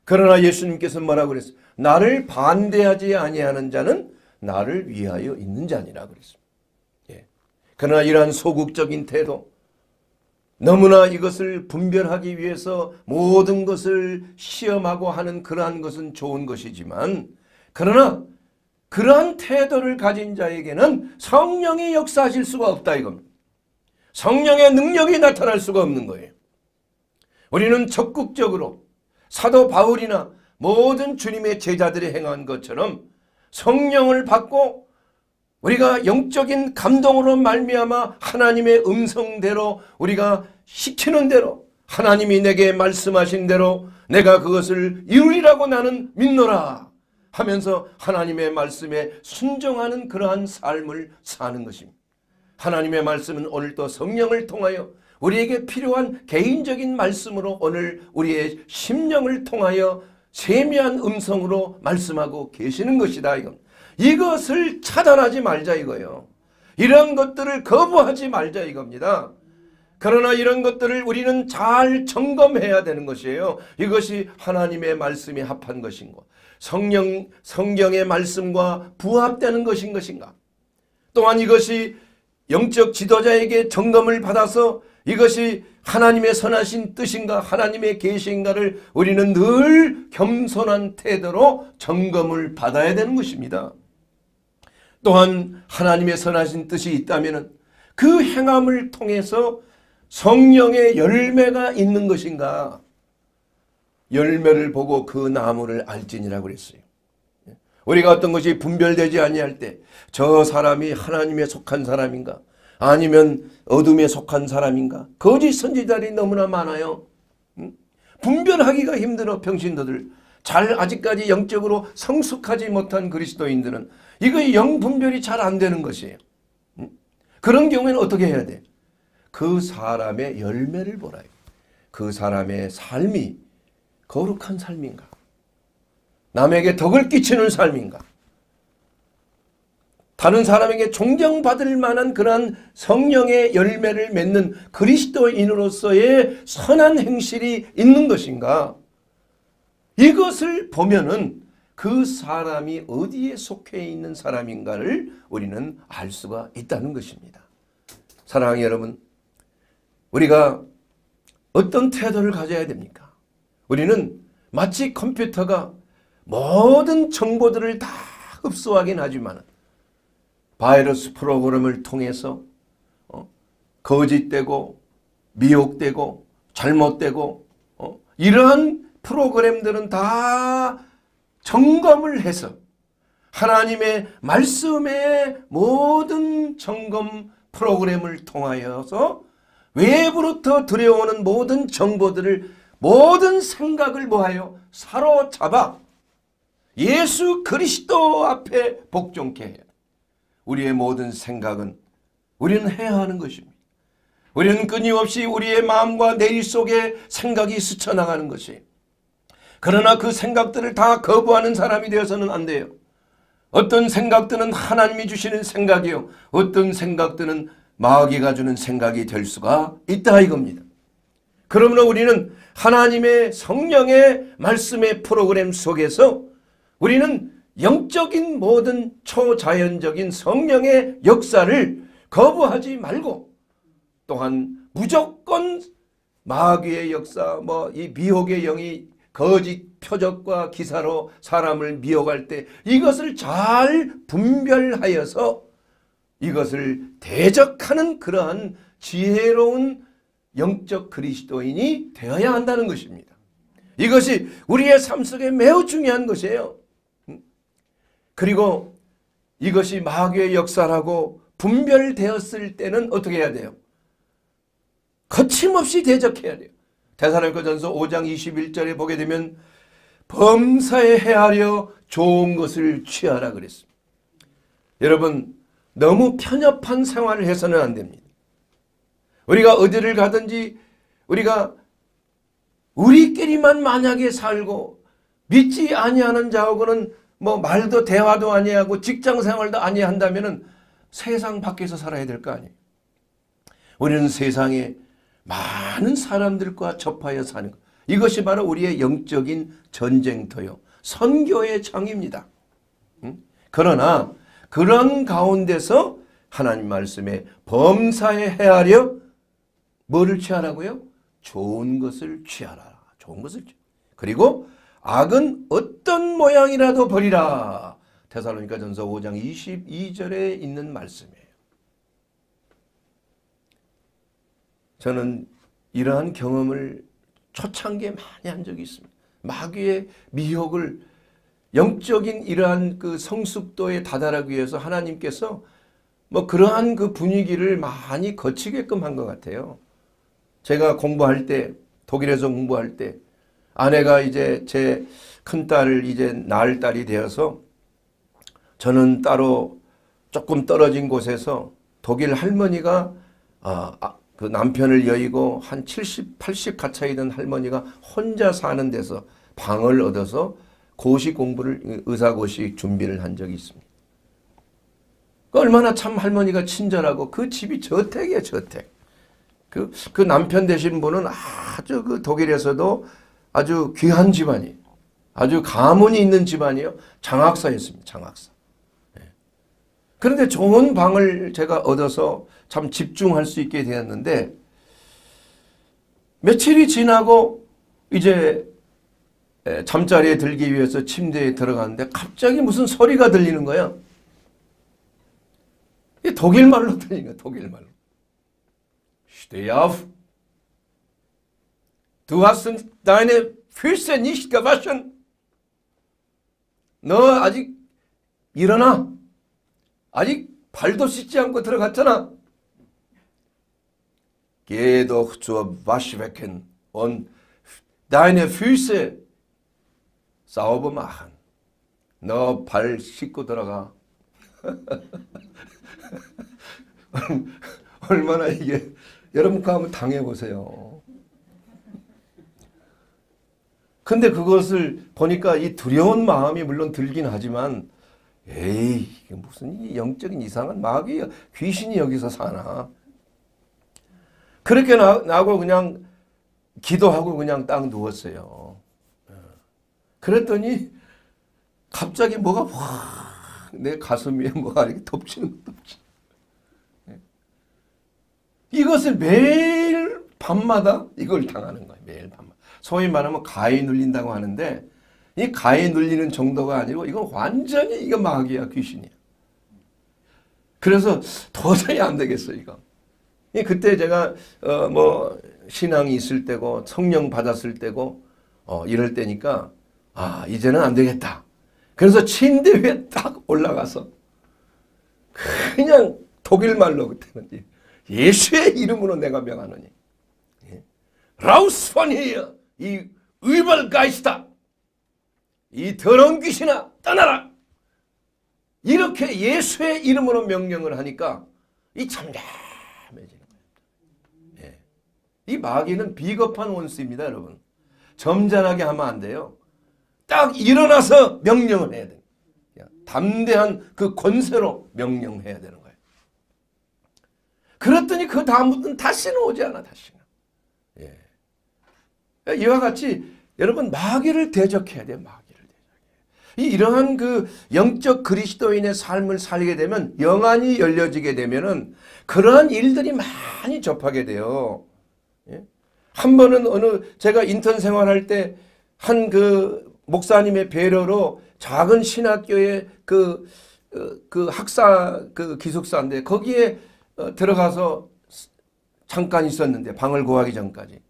그러나 예수님께서 뭐라고 그랬어요? 나를 반대하지 아니하는 자는 나를 위하여 있는 자니라고 그랬습니다. 예. 그러나 이러한 소극적인 태도, 너무나 이것을 분별하기 위해서 모든 것을 시험하고 하는 그러한 것은 좋은 것이지만, 그러나 그러한 태도를 가진 자에게는 성령이 역사하실 수가 없다 이겁니다. 성령의 능력이 나타날 수가 없는 거예요. 우리는 적극적으로 사도 바울이나 모든 주님의 제자들이 행한 것처럼 성령을 받고 우리가 영적인 감동으로 말미암아 하나님의 음성대로, 우리가 시키는 대로, 하나님이 내게 말씀하신 대로 내가 그것을 이루리라고 나는 믿노라 하면서 하나님의 말씀에 순종하는 그러한 삶을 사는 것입니다. 하나님의 말씀은 오늘도 성령을 통하여 우리에게 필요한 개인적인 말씀으로 오늘 우리의 심령을 통하여 세미한 음성으로 말씀하고 계시는 것이다. 이건. 이것을 차단하지 말자 이거예요. 이런 것들을 거부하지 말자 이겁니다. 그러나 이런 것들을 우리는 잘 점검해야 되는 것이에요. 이것이 하나님의 말씀이 합한 것인가, 성령, 성경의 말씀과 부합되는 것인 것인가, 또한 이것이 영적 지도자에게 점검을 받아서 이것이 하나님의 선하신 뜻인가, 하나님의 계시인가를 우리는 늘 겸손한 태도로 점검을 받아야 되는 것입니다. 또한 하나님의 선하신 뜻이 있다면 그 행함을 통해서 성령의 열매가 있는 것인가. 열매를 보고 그 나무를 알지니라고 그랬어요. 우리가 어떤 것이 분별되지 아니할 때 저 사람이 하나님에 속한 사람인가, 아니면 어둠에 속한 사람인가, 거짓 선지자들이 너무나 많아요. 음? 분별하기가 힘들어. 평신도들, 잘 아직까지 영적으로 성숙하지 못한 그리스도인들은 이거 영 분별이 잘 안 되는 것이에요. 음? 그런 경우에는 어떻게 해야 돼? 그 사람의 열매를 보라. 그 사람의 삶이 거룩한 삶인가, 남에게 덕을 끼치는 삶인가, 다른 사람에게 존경받을 만한 그러한 성령의 열매를 맺는 그리스도인으로서의 선한 행실이 있는 것인가. 이것을 보면은 그 사람이 어디에 속해 있는 사람인가를 우리는 알 수가 있다는 것입니다. 사랑하는 여러분, 우리가 어떤 태도를 가져야 됩니까? 우리는 마치 컴퓨터가 모든 정보들을 다 흡수하긴 하지만 바이러스 프로그램을 통해서 거짓되고 미혹되고 잘못되고 이러한 프로그램들은 다 점검을 해서 하나님의 말씀의 모든 점검 프로그램을 통하여서 외부로부터 들여오는 모든 정보들을, 모든 생각을 모하여 사로잡아 예수 그리스도 앞에 복종케 해요. 우리의 모든 생각은 우리는 해야 하는 것입니다. 우리는 끊임없이 우리의 마음과 내리 속에 생각이 스쳐나가는 것이, 그러나 그 생각들을 다 거부하는 사람이 되어서는 안 돼요. 어떤 생각들은 하나님이 주시는 생각이요, 어떤 생각들은 마귀가 주는 생각이 될 수가 있다 이겁니다. 그러므로 우리는 하나님의 성령의 말씀의 프로그램 속에서 우리는 영적인 모든 초자연적인 성령의 역사를 거부하지 말고, 또한 무조건 마귀의 역사, 뭐 이 미혹의 영이 거짓 표적과 기사로 사람을 미혹할 때 이것을 잘 분별하여서 이것을 대적하는 그러한 지혜로운 영적 그리스도인이 되어야 한다는 것입니다. 이것이 우리의 삶 속에 매우 중요한 것이에요. 그리고 이것이 마귀의 역사라고 분별되었을 때는 어떻게 해야 돼요? 거침없이 대적해야 돼요. 데살로니가전서 오 장 이십일 절에 보게 되면 범사에 헤아려 좋은 것을 취하라 그랬습니다. 여러분, 너무 편협한 생활을 해서는 안 됩니다. 우리가 어디를 가든지 우리가 우리끼리만 만약에 살고 믿지 아니하는 자하고는 뭐 말도 대화도 아니하고 직장생활도 아니한다면은 세상 밖에서 살아야 될 거 아니에요. 우리는 세상에 많은 사람들과 접하여 사는 것, 이것이 바로 우리의 영적인 전쟁터요, 선교의 장입니다. 응? 그러나 그런 가운데서 하나님 말씀에 범사에 헤아려 뭐를 취하라고요? 좋은 것을 취하라. 좋은 것을 취하라. 그리고 악은 어떤 모양이라도 버리라. 데살로니가전서 오 장 이십이 절에 있는 말씀이에요. 저는 이러한 경험을 초창기에 많이 한 적이 있습니다. 마귀의 미혹을, 영적인 이러한 그 성숙도에 다다라기 위해서 하나님께서 뭐 그러한 그 분위기를 많이 거치게끔 한 것 같아요. 제가 공부할 때, 독일에서 공부할 때 아내가 이제 제 큰딸을 이제 낳을 딸이 되어서 저는 따로 조금 떨어진 곳에서 독일 할머니가 아, 그 남편을 여의고 한 칠십, 팔십 가차이던 할머니가 혼자 사는 데서 방을 얻어서 고시 공부를, 의사고시 준비를 한 적이 있습니다. 그 얼마나 참 할머니가 친절하고, 그 집이 저택이에요, 저택. 그, 그 남편 되신 분은 아주 그 독일에서도 아주 귀한 집안이에요. 아주 가문이 있는 집안이에요. 장학사였습니다. 장학사. 그런데 좋은 방을 제가 얻어서 참 집중할 수 있게 되었는데, 며칠이 지나고 이제 잠자리에 들기 위해서 침대에 들어가는데 갑자기 무슨 소리가 들리는 거야. 이게 독일말로 들리는 거야, 독일말로. Steh auf. Du hast deine Füße nicht gewaschen. 너 아직 일어나. 아직 발도 씻지 않고 들어갔잖아. Geh doch zur Waschbecken und deine Füße sauber machen. 너 발 씻고 들어가. 얼마나 이게, 여러분 거 한번 당해보세요. 근데 그것을 보니까 이 두려운 마음이 물론 들긴 하지만, 에이, 이게 무슨 영적인 이상한 마귀, 귀신이 여기서 사나. 그렇게 나, 나고 그냥 기도하고 그냥 딱 누웠어요. 그랬더니 갑자기 뭐가 확 내 가슴 위에 뭐가 이렇게 덮치는 거, 덮치는 거. 이것을 매일 밤마다 이걸 당하는 거예요. 매일 밤마다. 소위 말하면 가위 눌린다고 하는데, 이 가에 눌리는 정도가 아니고 이건 완전히 이거 마귀야, 귀신이야. 그래서 도저히 안 되겠어 이거. 그때 제가 어, 뭐 신앙이 있을 때고 성령 받았을 때고 어, 이럴 때니까 아, 이제는 안 되겠다. 그래서 침대 위에 딱 올라가서 그냥 독일말로 그때는 예수의 이름으로 내가 명하노니 라우스 펀 히어 이 의벌 가이스타, 이 더러운 귀신아 떠나라, 이렇게 예수의 이름으로 명령을 하니까 이 참담해지는 겁니다. 예. 이 마귀는 비겁한 원수입니다, 여러분. 점잖하게 하면 안 돼요. 딱 일어나서 명령을 해야 돼요. 담대한 그 권세로 명령해야 되는 거예요. 그랬더니 그 다음부터는 다시는 오지 않아, 다시는. 예. 이와 같이 여러분 마귀를 대적해야 돼요. 마귀를 대적해야 돼요. 이러한 그 영적 그리스도인의 삶을 살게 되면, 영안이 열려지게 되면은 그러한 일들이 많이 접하게 돼요. 예? 한 번은 어느 제가 인턴 생활할 때 한 그 목사님의 배려로 작은 신학교의 그, 그, 그 학사 그 기숙사인데 거기에 어, 들어가서 잠깐 있었는데, 방을 구하기 전까지.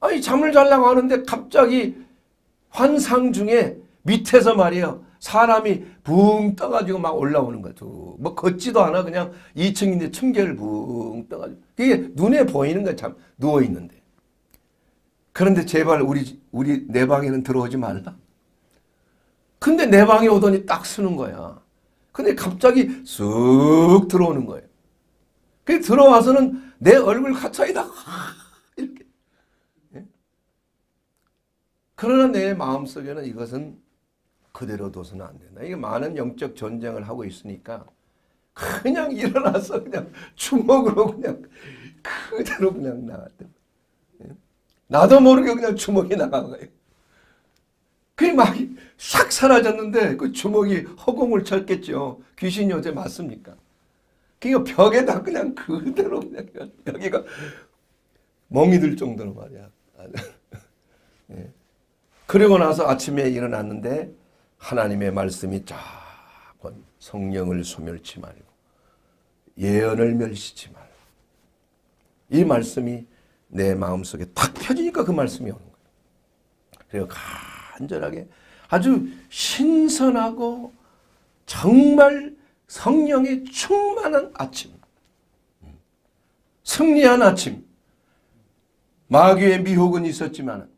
아니 잠을 자려고 하는데 갑자기 환상 중에 밑에서 말이에요, 사람이 붕 떠가지고 막 올라오는 거야. 뭐 걷지도 않아. 그냥 이 층인데 층계를 붕 떠가지고. 그게 눈에 보이는 거야, 참 누워있는데. 그런데 제발 우리 우리 내 방에는 들어오지 말라. 근데 내 방에 오더니 딱 쓰는 거야. 근데 갑자기 쑥 들어오는 거예요. 그 들어와서는 내 얼굴 가차에다가 이렇게. 그러나 내 마음속에는 이것은 그대로 둬서는 안 된다. 이게 많은 영적 전쟁을 하고 있으니까 그냥 일어나서 그냥 주먹으로 그냥 그대로 그냥 나갔다. 나도 모르게 그냥 주먹이 나가요. 그게 막 싹 사라졌는데 그 주먹이 허공을 쳤겠죠. 귀신이 어제 맞습니까? 그게 벽에다 그냥 그대로 그냥 여기가 멍이 들 정도로 말이야. 예. 그리고 나서 아침에 일어났는데 하나님의 말씀이 쫙, 성령을 소멸치 말고 예언을 멸시치 말고, 이 말씀이 내 마음속에 탁 펴지니까 그 말씀이 오는 거예요. 그리고 간절하게 아주 신선하고 정말 성령이 충만한 아침, 승리한 아침. 마귀의 미혹은 있었지만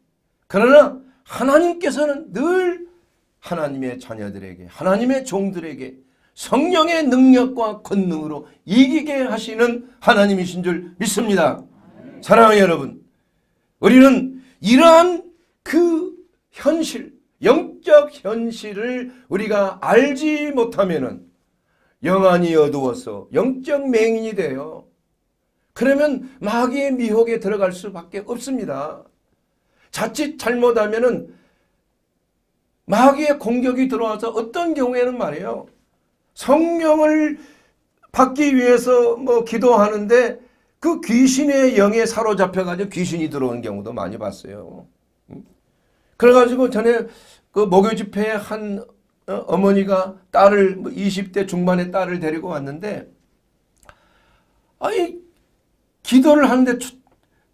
그러나 하나님께서는 늘 하나님의 자녀들에게, 하나님의 종들에게 성령의 능력과 권능으로 이기게 하시는 하나님이신 줄 믿습니다. 네. 사랑하는 여러분, 우리는 이러한 그 현실, 영적 현실을 우리가 알지 못하면은 영안이 어두워서 영적 맹인이 돼요. 그러면 마귀의 미혹에 들어갈 수밖에 없습니다. 자칫 잘못하면은 마귀의 공격이 들어와서 어떤 경우에는 말이에요, 성령을 받기 위해서 뭐 기도하는데 그 귀신의 영에 사로잡혀가지고 귀신이 들어오는 경우도 많이 봤어요. 그래가지고 전에 그 목요집회에 한 어머니가 딸을, 이십 대 중반의 딸을 데리고 왔는데, 아니 기도를 하는데,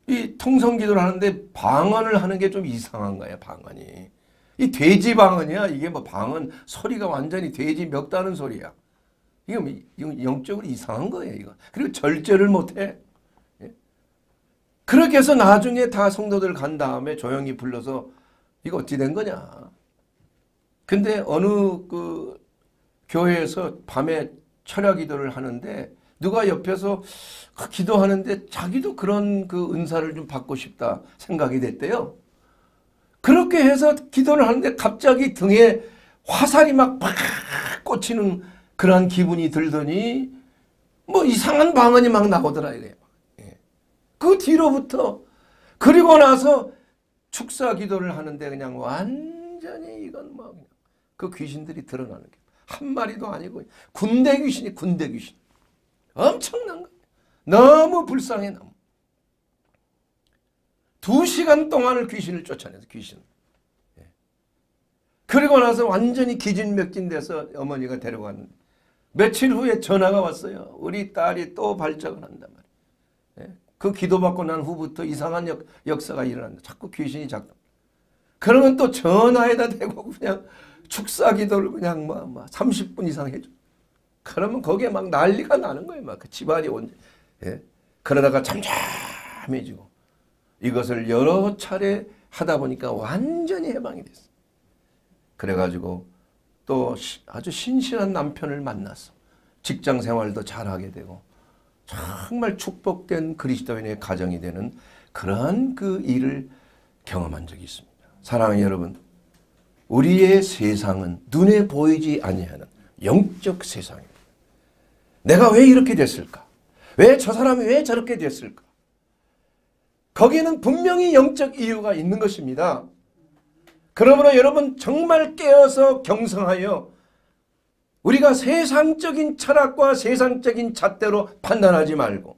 이 통성기도를 하는데 방언을 하는 게 좀 이상한 거예요. 방언이, 이 돼지 방언이야. 이게 뭐 방언 소리가 완전히 돼지 멱다는 소리야. 이거 뭐 영적으로 이상한 거예요, 이거. 그리고 절제를 못해. 그렇게 해서 나중에 다 성도들 간 다음에 조용히 불러서 이거 어찌 된 거냐. 근데 어느 그 교회에서 밤에 철야 기도를 하는데 누가 옆에서 기도하는데 자기도 그런 그 은사를 좀 받고 싶다 생각이 됐대요. 그렇게 해서 기도를 하는데 갑자기 등에 화살이 막 팍 꽂히는 그런 기분이 들더니 뭐 이상한 방언이 막 나오더라 이래요. 그 뒤로부터, 그리고 나서 축사 기도를 하는데 그냥 완전히 이건 뭐 그냥 그 귀신들이 드러나는 게, 한 마리도 아니고 군대 귀신이, 군대 귀신. 엄청난 거. 너무 불쌍해. 너무. 두 시간 동안을 귀신을 쫓아내서 귀신. 예. 그리고 나서 완전히 기진맥진돼서 어머니가 데려갔는데 며칠 후에 전화가 왔어요. 우리 딸이 또 발작을 한단 말이에요. 예. 그 기도받고 난 후부터 이상한 역, 역사가 일어난다. 자꾸 귀신이 작동. 그러면 또 전화에다 대고 그냥 축사 기도를 그냥 막, 막 삼십 분 이상 해줘. 그러면 거기에 막 난리가 나는 거예요, 막. 그 집안이 온. 예. 그러다가 잠잠해지고 이것을 여러 차례 하다 보니까 완전히 해방이 됐어. 그래가지고 또 아주 신실한 남편을 만났어. 직장 생활도 잘하게 되고 정말 축복된 그리스도인의 가정이 되는 그러한 그 일을 경험한 적이 있습니다. 사랑하는 여러분, 우리의 세상은 눈에 보이지 아니하는 영적 세상입니다. 내가 왜 이렇게 됐을까? 왜 저 사람이 왜 저렇게 됐을까? 거기에는 분명히 영적 이유가 있는 것입니다. 그러므로 여러분 정말 깨어서 경성하여 우리가 세상적인 철학과 세상적인 잣대로 판단하지 말고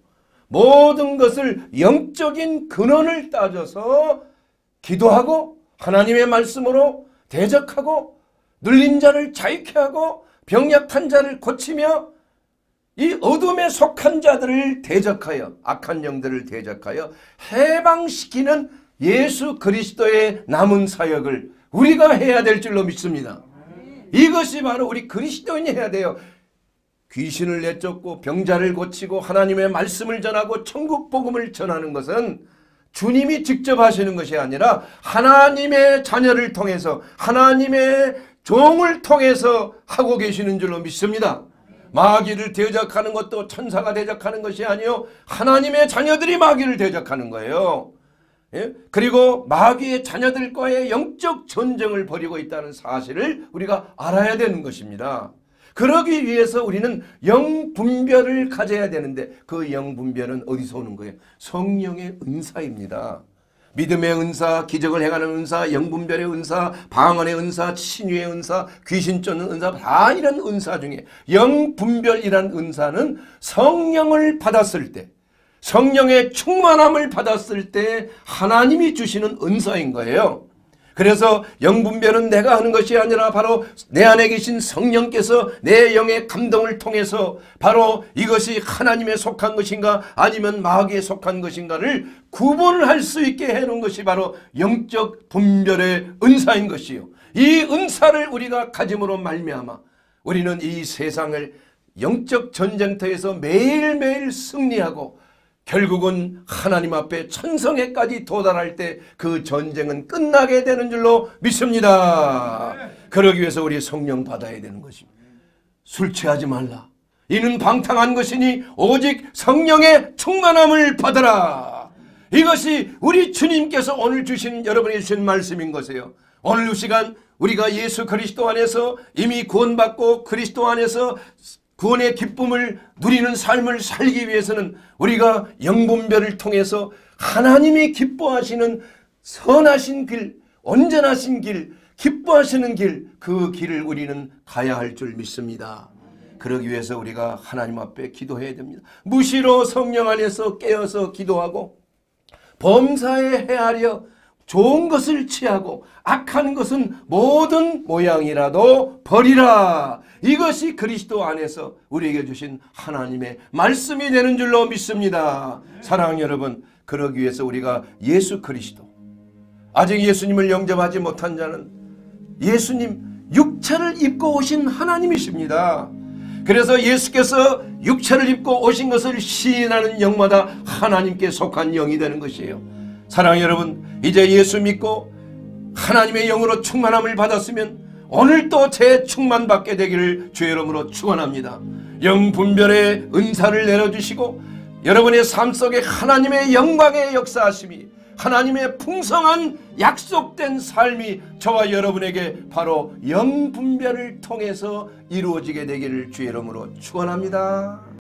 모든 것을 영적인 근원을 따져서 기도하고 하나님의 말씀으로 대적하고 눌린 자를 자유케 하고 병약한 자를 고치며 이 어둠에 속한 자들을 대적하여 악한 영들을 대적하여 해방시키는 예수 그리스도의 남은 사역을 우리가 해야 될 줄로 믿습니다. 이것이 바로 우리 그리스도인이 해야 돼요. 귀신을 내쫓고 병자를 고치고 하나님의 말씀을 전하고 천국 복음을 전하는 것은 주님이 직접 하시는 것이 아니라 하나님의 자녀를 통해서 하나님의 종을 통해서 하고 계시는 줄로 믿습니다. 마귀를 대적하는 것도 천사가 대적하는 것이 아니요 하나님의 자녀들이 마귀를 대적하는 거예요. 예? 그리고 마귀의 자녀들과의 영적 전쟁을 벌이고 있다는 사실을 우리가 알아야 되는 것입니다. 그러기 위해서 우리는 영분별을 가져야 되는데 그 영분별은 어디서 오는 거예요? 성령의 은사입니다. 믿음의 은사, 기적을 행하는 은사, 영분별의 은사, 방언의 은사, 신유의 은사, 귀신 쫓는 은사, 다 이런 은사 중에 영분별이란 은사는 성령을 받았을 때, 성령의 충만함을 받았을 때 하나님이 주시는 은사인 거예요. 그래서 영분별은 내가 하는 것이 아니라 바로 내 안에 계신 성령께서 내 영의 감동을 통해서 바로 이것이 하나님에 속한 것인가 아니면 마귀에 속한 것인가를 구분을 할 수 있게 해놓은 것이 바로 영적 분별의 은사인 것이요. 이 은사를 우리가 가짐으로 말미암아 우리는 이 세상을 영적 전쟁터에서 매일매일 승리하고 결국은 하나님 앞에 천성에까지 도달할 때 그 전쟁은 끝나게 되는 줄로 믿습니다. 그러기 위해서 우리 성령 받아야 되는 것입니다. 술 취하지 말라. 이는 방탕한 것이니 오직 성령의 충만함을 받아라. 이것이 우리 주님께서 오늘 주신 여러분이 주신 말씀인 것이에요. 오늘 이 시간 우리가 예수 그리스도 안에서 이미 구원받고 그리스도 안에서 구원의 기쁨을 누리는 삶을 살기 위해서는 우리가 영분별을 통해서 하나님이 기뻐하시는 선하신 길, 온전하신 길, 기뻐하시는 길, 그 길을 우리는 가야 할 줄 믿습니다. 그러기 위해서 우리가 하나님 앞에 기도해야 됩니다. 무시로 성령 안에서 깨어서 기도하고 범사에 헤아려 좋은 것을 취하고 악한 것은 모든 모양이라도 버리라. 이것이 그리스도 안에서 우리에게 주신 하나님의 말씀이 되는 줄로 믿습니다. 사랑하는 여러분, 그러기 위해서 우리가 예수 그리스도, 아직 예수님을 영접하지 못한 자는 예수님 육체를 입고 오신 하나님이십니다. 그래서 예수께서 육체를 입고 오신 것을 시인하는 영마다 하나님께 속한 영이 되는 것이에요. 사랑하는 여러분, 이제 예수 믿고 하나님의 영으로 충만함을 받았으면 오늘 또 재충만받게 되기를 주의 이름으로 축원합니다. 영분별의 은사를 내려주시고 여러분의 삶 속에 하나님의 영광의 역사하심이, 하나님의 풍성한 약속된 삶이 저와 여러분에게 바로 영분별을 통해서 이루어지게 되기를 주의 이름으로 축원합니다.